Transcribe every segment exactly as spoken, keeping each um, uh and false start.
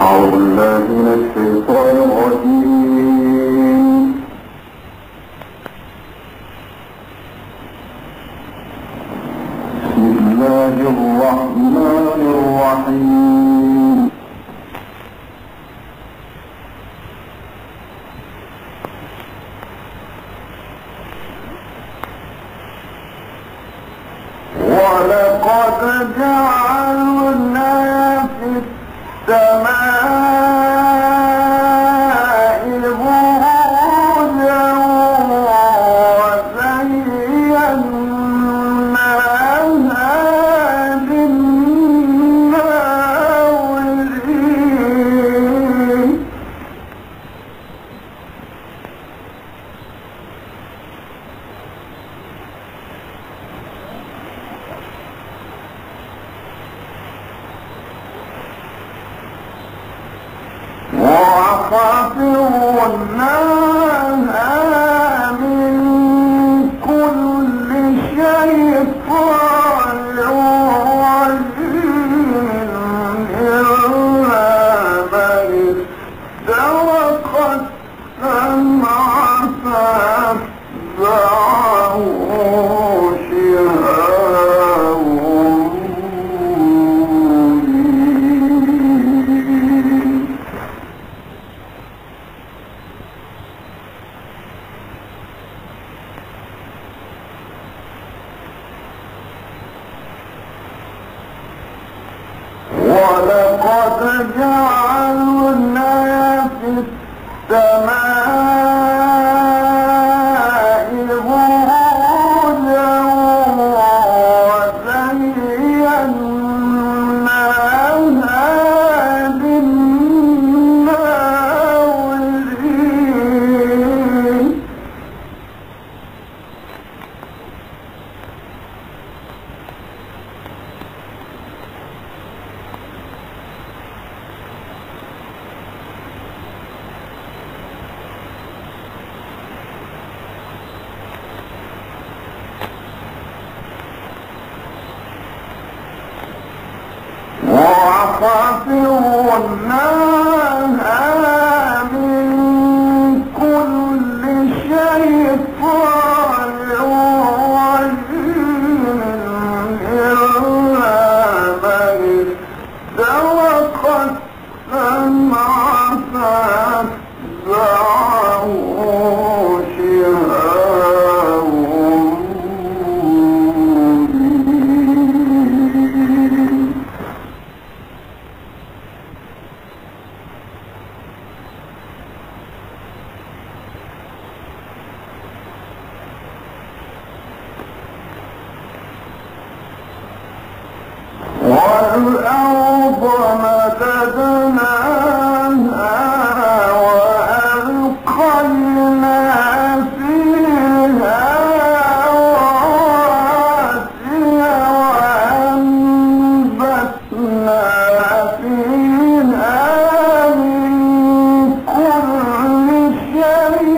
أعوذ بالله من الشيطان الرجيم. بسم الله الرحمن الرحيم. ولقد جعلنا في السماء وَأَخْرَجْنَاهَا مِنْ كُلِّ شَيْطَانٍ رَجِيمٍ إِلَّا مَنِ اسْتَرَقَ السَّمْعَ فَأَتْبَعَهُ وَلَقَدْ جَعَلْنَا فِي السَّمَاءِ بُرُوجًا وَزَيَّنَّاهَا لِلنَّاظِرِينَ. وَأَخْرَجْنَاهَا مِنْ كُلِّ شَيْطَانٍ رَجِيمٍ إِلَّا مَنِ اسْتَرَقَ السَّمْعَ فَأَتْبَعَهُ وَالْأَرْضَ مَدَدْنَاهَا وَأَلْقَيْنَا فِيهَا رَوَاسِيَ وَأَنبَتْنَا فِيهَا مِن كُلِّ شَيْءٍ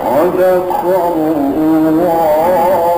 وَذَكَرُوا اللَّهَ